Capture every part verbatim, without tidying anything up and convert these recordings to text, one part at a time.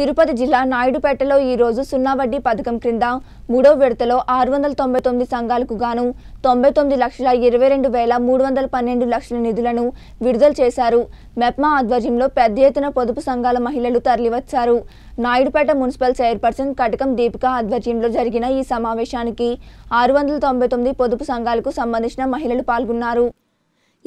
తిరుపతి జిల్లా నాయడుపేటలో ఈ రోజు సున్నా వడ్డీ పథకం క్రింద మూడో విడతలో ఆరు వందల తొంభై తొమ్మిది సంఘాలకు గాను తొంభై తొమ్మిది లక్షల ఇరవై రెండు వేల మూడు వందల పన్నెండు లక్షల నిధులను విడుదల చేశారు। మెప్మా ఆధ్వర్యంలో పెద్ద ఎత్తున పొదుపు సంఘాల మహిళలు తరలివచ్చారు। నాయడుపేట మున్సిపల్ చైర్పర్సన్ కటకం దీపిక ఆధ్వర్యంలో జరిగిన ఈ సమావేశానికి ఆరు వందల తొంభై తొమ్మిది పొదుపు సంఘాలకు సంబంధించిన మహిళలు పాల్గొన్నారు।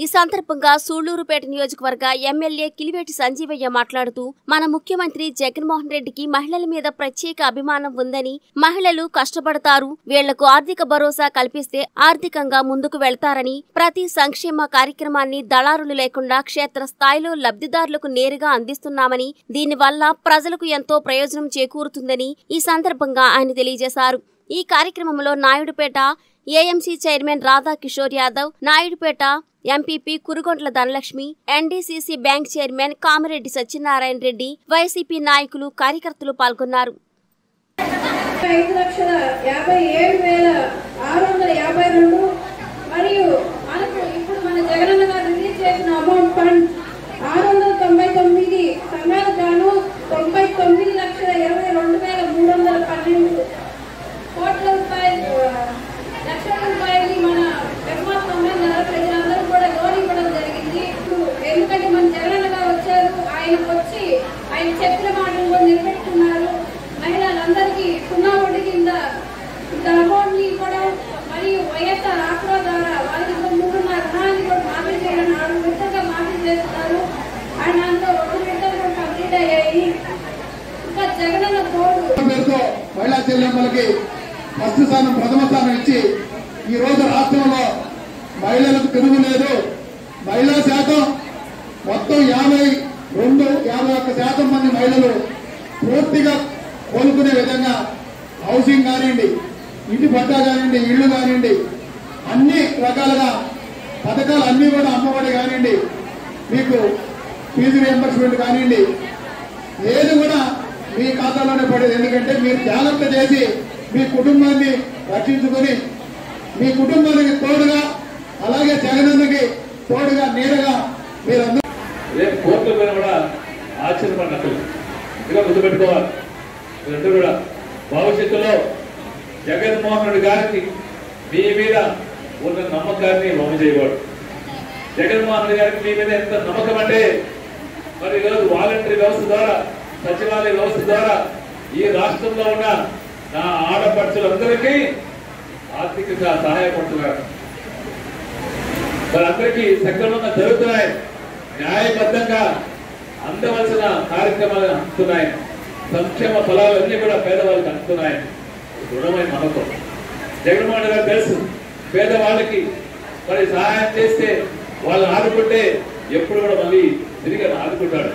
ఈ సందర్భంగా సూళ్లూరుపేట నియోజకవర్గ ఎమ్మెల్యే కిలివేటి సంజీవయ్య మాట్లాడుతూ మన ముఖ్యమంత్రి జగన్ మోహన్ రెడ్డికి మహిళల మీద ప్రత్యేక అభిమానం ఉందని, మహిళలు కష్టపడతారు, వీళ్లకు ఆర్థిక భరోసా కల్పిస్తే ఆర్థికంగా ముందుకు వెళ్తారని, ప్రతి సంక్షేమ కార్యక్రమాన్ని దళారులు లేకుండా క్షేత్ర స్థాయిలో లబ్ధిదారులకు నేరుగా అందిస్తున్నామని, దీనివల్ల ప్రజలకు ఎంతో ప్రయోజనం చేకూరుతుందని ఈ సందర్భంగా ఆయన తెలియజేశారు। ఈ కార్యక్రమంలో Naidupeta AMC chairman Radha Kishore Yadav, Naidupeta MPP Kurugantala Dhanalakshmi, NDCC bank chairman Kamareddy Sachin Narayana Reddy, YCP నాయకులు, కార్యకర్తలు పాల్గొన్నారు। महिला चल की फस्ट स्थान प्रथम स्थानी राष्ट्र महिला महिला शात मत याब रू याब शात मंद महिला पूर्ति कोने विधा हौसिंग इंट पटा इं अन्नी रकाल पथका अभी अम्मवाड़ी का फीजु रीइंबर्स्मेंट का మీ ఖాతాలోనే పడేది। ఎందుకంటే మీరు జాగ్రత్త చేసి మీ కుటుంబాన్ని రక్షించుకొని మీ కుటుంబానికి తోడుగా అలాగే జగనన్నకి తోడుగా నీడగా మీరందరూ రేపు కోర్టుల మీద కూడా ఆచరించబడాలి। ఇలా గుర్తుపెట్టుకోవాలి మీరందరూ కూడా భవిష్యత్తులో జగన్మోహన్ రెడ్డి గారికి మీ మీద ఉన్న నమ్మకాన్ని వమ్ము చేయకూడదు। జగన్మోహన్ రెడ్డి గారికి మీ మీద ఎంత నమ్మకం అంటే మరి ఈరోజు వాలంటరీ వ్యవస్థ ద్వారా సచివాలయ వ్యవస్థ ద్వారా ఈ రాష్ట్రంలో ఉన్న నా ఆడపడుచులందరికీ ఆర్థికంగా సహాయపడుతున్నారు, వారందరికీ సక్రమంగా జరుగుతున్నాయి, న్యాయబద్ధంగా అందవలసిన కార్యక్రమాలు అందుతున్నాయి, సంక్షేమ ఫలాలన్నీ కూడా పేదవాళ్ళకి అందుతున్నాయి। దృఢమైన నమ్మకం జగన్మోహన్ రెడ్డి గారు తెలుసు పేదవాళ్ళకి మరి సహాయం చేస్తే వాళ్ళు ఆదుకుంటే ఎప్పుడు కూడా మళ్ళీ తిరిగి ఆదుకుంటాడు।